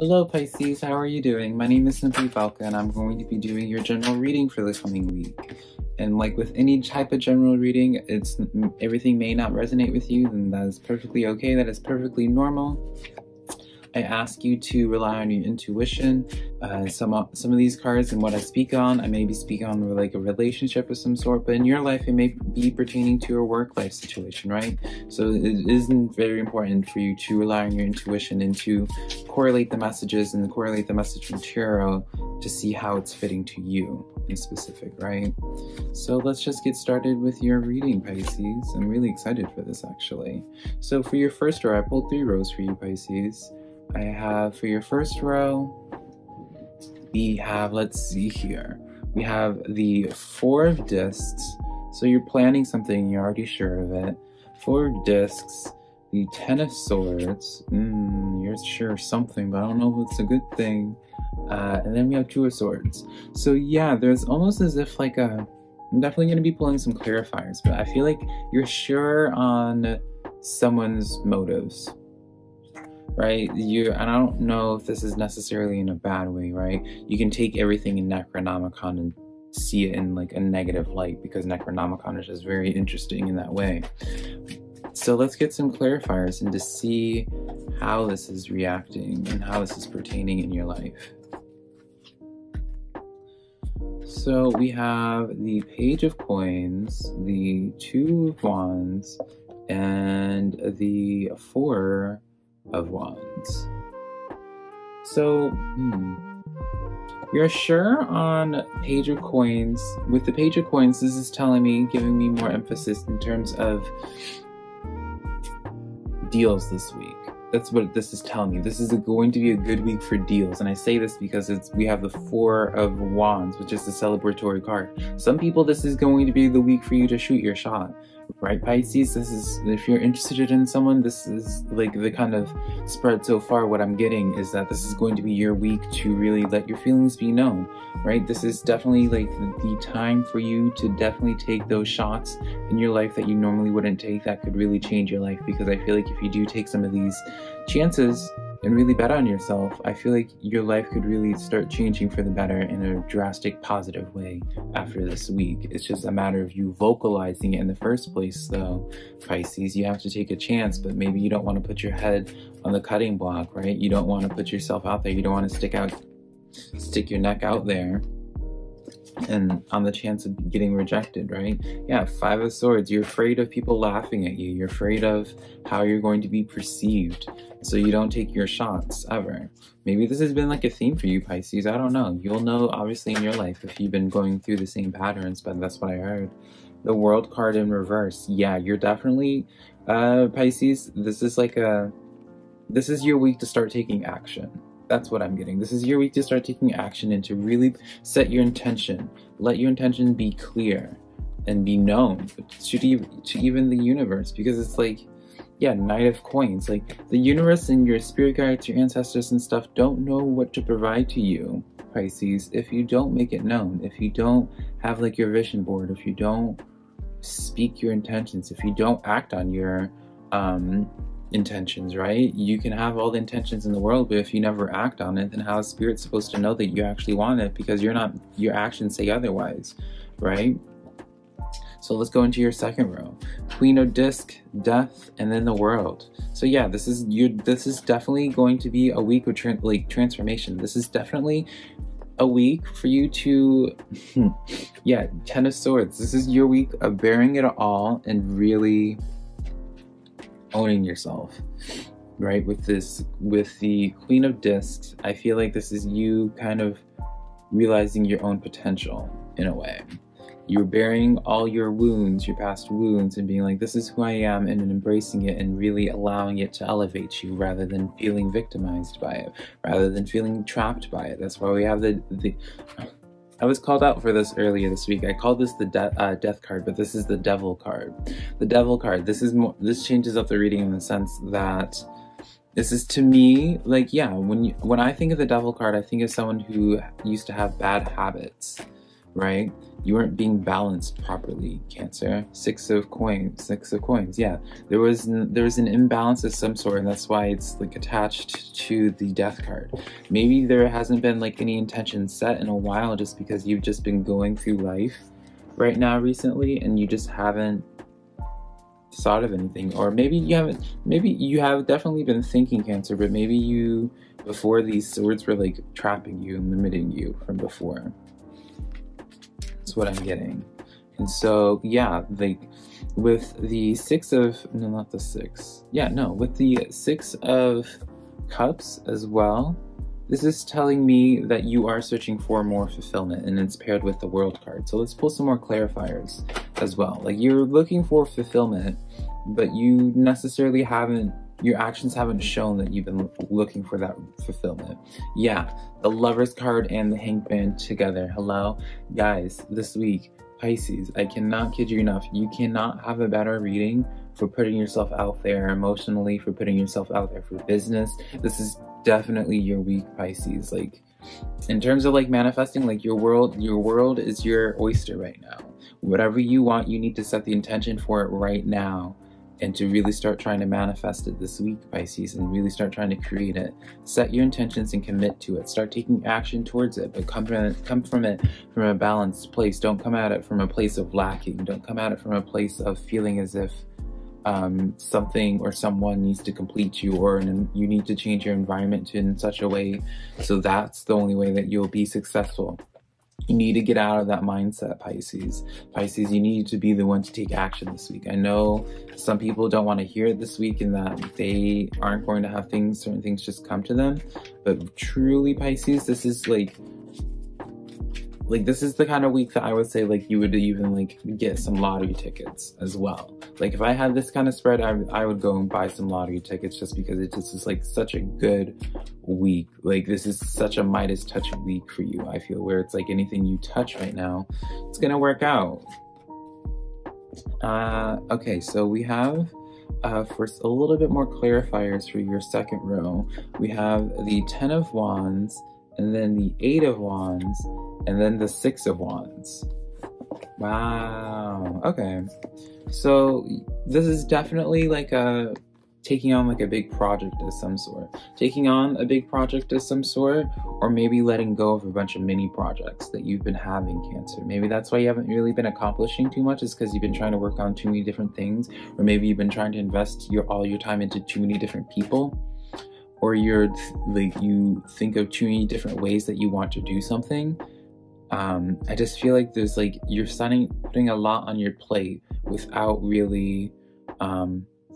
Hello Pisces, how are you doing? My name is Simply Velca and I'm going to be doing your general reading for the coming week. And like with any type of general reading, everything may not resonate with you, then that is perfectly okay, that is perfectly normal. I ask you to rely on your intuition. Some of these cards and what I speak on, I may be speaking on like a relationship of some sort, but in your life it may be pertaining to your work life situation, right? So it is very important for you to rely on your intuition and to correlate the messages and correlate the message material to see how it's fitting to you in specific, right? So let's just get started with your reading, Pisces. I'm really excited for this actually. So for your first row, I pulled 3 rows for you, Pisces. I have for your first row, we have, let's see here, we have the 4 of discs. So you're planning something, you're already sure of it. 4 of discs, the 10 of swords. You're sure of something, but I don't know if it's a good thing. And then we have 2 of swords. So yeah, there's almost as if like I'm definitely going to be pulling some clarifiers, but I feel like you're sure on someone's motives. Right? And I don't know if this is necessarily in a bad way, right? You can take everything in Necronomicon and see it in like a negative light because Necronomicon is just very interesting in that way. So let's get some clarifiers and to see how this is reacting and how this is pertaining in your life. So we have the Page of Coins, the 2 of Wands, and the 4 of Wands. So you're sure on Page of Coins. With the Page of Coins, this is telling me, giving me more emphasis in terms of deals this week. That's what this is telling me. This is going to be a good week for deals. And I say this because we have the 4 of Wands, which is the celebratory card. Some people, this is going to be the week for you to shoot your shot. Right, Pisces? This is, if you're interested in someone, this is like the kind of spread so far. What I'm getting is that this is going to be your week to really let your feelings be known, right? This is definitely like the time for you to definitely take those shots in your life that you normally wouldn't take, that could really change your life, because I feel like if you do take some of these chances and really bet on yourself, I feel like your life could really start changing for the better in a drastic positive way after this week. It's just a matter of you vocalizing it in the first place though, Pisces. You have to take a chance, but maybe you don't want to put your head on the cutting block, right? You don't want to put yourself out there. You don't want to stick your neck out there and on the chance of getting rejected, right? Yeah, 5 of swords. You're afraid of people laughing at you. You're afraid of how you're going to be perceived, so you don't take your shots ever. Maybe this has been like a theme for you, Pisces. I don't know. You'll know obviously in your life if you've been going through the same patterns, but that's what I heard. The World card in reverse. Yeah, you're definitely, Pisces, this is your week to start taking action. That's what I'm getting. This is your week to start taking action and to really set your intention. Let your intention be clear and be known to even the universe, because it's like, yeah, Knight of Coins. Like the universe and your spirit guides, your ancestors and stuff don't know what to provide to you, Pisces, if you don't make it known, if you don't have like your vision board, if you don't speak your intentions, if you don't act on your intentions, right? You can have all the intentions in the world, but if you never act on it, then how is spirit supposed to know that you actually want it? Because you're not, your actions say otherwise, right? So let's go into your second row. Queen of Disc, Death, and then the World. So yeah, this is definitely going to be a week of transformation. This is definitely a week for you to, yeah, 10 of Swords. This is your week of bearing it all and really owning yourself, right? With the Queen of Discs, I feel like this is you kind of realizing your own potential in a way. You're bearing all your wounds, your past wounds, and being like, this is who I am, and embracing it and really allowing it to elevate you rather than feeling victimized by it, rather than feeling trapped by it. That's why we have the I was called out for this earlier this week. I called this the death card, but this is the Devil card. The Devil card, this changes up the reading in the sense that this is, to me, like, yeah, when I think of the Devil card, I think of someone who used to have bad habits, right? You weren't being balanced properly, Cancer. Six of coins. Yeah, there was an imbalance of some sort, and that's why it's like attached to the death card. Maybe there hasn't been like any intention set in a while, just because you've just been going through life right now recently, and you just haven't thought of anything. Or maybe you haven't, maybe you have definitely been thinking, Cancer, but maybe you before these swords were like trapping you and limiting you from before. That's what I'm getting. And so yeah, like with the six of cups as well, this is telling me that you are searching for more fulfillment, and it's paired with the World card. So let's pull some more clarifiers as well. Like you're looking for fulfillment, but you necessarily haven't, your actions haven't shown that you've been looking for that fulfillment. Yeah, the Lovers card and the Hanged Man together. Hello? Guys, this week, Pisces, I cannot kid you enough, you cannot have a better reading for putting yourself out there emotionally, for putting yourself out there for business. This is definitely your week, Pisces. Like in terms of like manifesting, like your world is your oyster right now. Whatever you want, you need to set the intention for it right now and to really start trying to manifest it this week, Pisces, and really start trying to create it. Set your intentions and commit to it. Start taking action towards it, but come from it from a balanced place. Don't come at it from a place of lacking. Don't come at it from a place of feeling as if something or someone needs to complete you, or you need to change your environment in such a way so that's the only way that you'll be successful. You need to get out of that mindset, Pisces. Pisces, you need to be the one to take action this week. I know some people don't want to hear it this week and that they aren't going to have things, certain things just come to them, but truly, Pisces, this is like this is the kind of week that I would say like you would even like get some lottery tickets as well. Like if I had this kind of spread, I would go and buy some lottery tickets, just because it just is like such a good week. Like this is such a Midas touch week for you, I feel, where it's like anything you touch right now, it's gonna work out. Okay, so we have first a little bit more clarifiers for your second row. We have the 10 of Wands, and then the 8 of Wands, and then the 6 of Wands. Wow, okay. So this is definitely like a taking on like a big project of some sort. Taking on a big project of some sort, or maybe letting go of a bunch of mini projects that you've been having, Cancer. Maybe that's why you haven't really been accomplishing too much, is because you've been trying to work on too many different things, or maybe you've been trying to invest all your time into too many different people. Or you're like, you think of too many different ways that you want to do something. I just feel like there's like you're putting a lot on your plate without really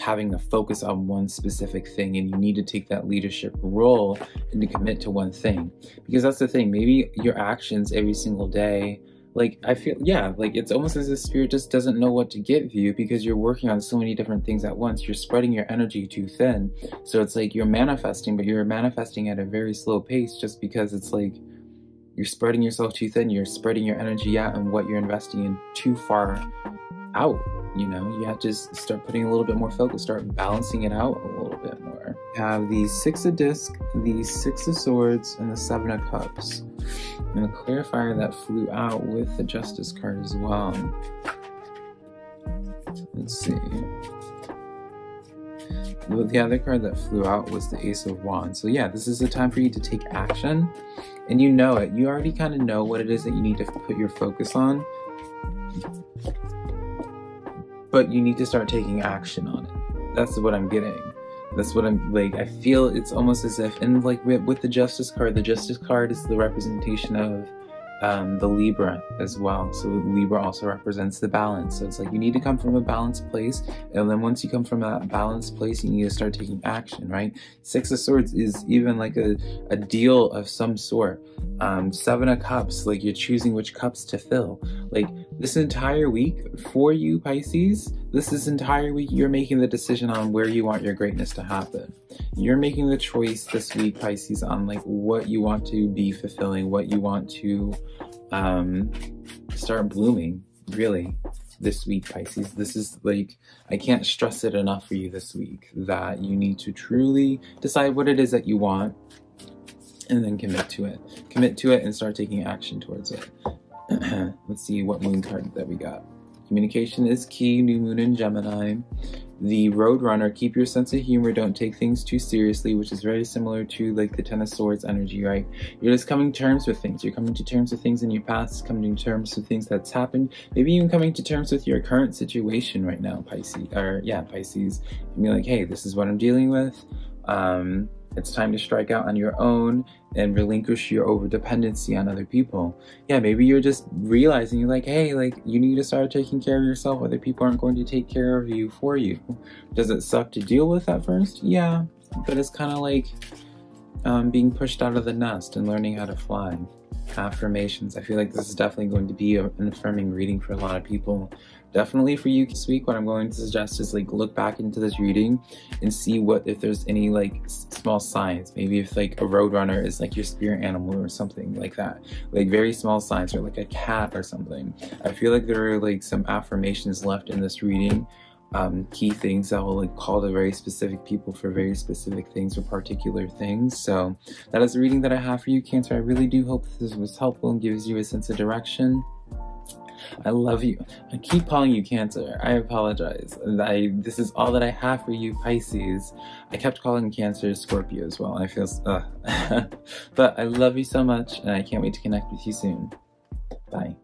having a focus on one specific thing, and you need to take that leadership role and to commit to one thing. Because that's the thing, maybe your actions every single day, like I feel, yeah, like it's almost as if spirit just doesn't know what to give you, because you're working on so many different things at once. You're spreading your energy too thin. So it's like you're manifesting, but you're manifesting at a very slow pace, just because it's like you're spreading yourself too thin. You're spreading your energy out and what you're investing in too far out. You know, you have to start putting a little bit more focus, start balancing it out a little bit more. You have the 6 of Discs, the 6 of Swords, and the 7 of Cups. And the clarifier that flew out with the Justice card as well. Let's see. The other card that flew out was the Ace of Wands. So yeah, this is a time for you to take action. And you know it. You already kind of know what it is that you need to put your focus on. But you need to start taking action on it. That's what I'm getting. That's what I'm like. I feel it's almost as if, and like with the Justice card is the representation of the Libra as well. So Libra also represents the balance. So it's like you need to come from a balanced place, and then once you come from a balanced place, you need to start taking action, right? 6 of Swords is even like a deal of some sort. 7 of Cups, like you're choosing which cups to fill. Like this entire week for you, Pisces, this entire week you're making the decision on where you want your greatness to happen. You're making the choice this week, Pisces, on like what you want to be fulfilling, what you want to start blooming, really, this week, Pisces. This is like, I can't stress it enough for you this week, that you need to truly decide what it is that you want, and then commit to it. Commit to it and start taking action towards it. Let's see what moon card that we got. Communication is key, new moon in Gemini. The Road Runner, keep your sense of humor, don't take things too seriously, which is very similar to like the Ten of Swords energy, right? You're just coming to terms with things. You're coming to terms with things in your past, coming to terms with things that's happened, maybe even coming to terms with your current situation right now, Pisces, or yeah, Pisces. And be like, hey, this is what I'm dealing with. It's time to strike out on your own and relinquish your overdependency on other people. Yeah, maybe you're just realizing you're like, hey, like you need to start taking care of yourself. Other people aren't going to take care of you for you. Does it suck to deal with at first? Yeah, but it's kind of like being pushed out of the nest and learning how to fly. Affirmations. I feel like this is definitely going to be an affirming reading for a lot of people. Definitely for you this week, what I'm going to suggest is like look back into this reading and see what, if there's any like small signs. Maybe if like a roadrunner is like your spirit animal or something like that. Like very small signs, or like a cat or something. I feel like there are like some affirmations left in this reading. Key things that will like call to very specific people for very specific things or particular things. So that is the reading that I have for you, Cancer. I really do hope this was helpful and gives you a sense of direction. I love you. I keep calling you Cancer. I apologize. This is all that I have for you, Pisces. I kept calling Cancer Scorpio as well. I feel, but I love you so much, and I can't wait to connect with you soon. Bye.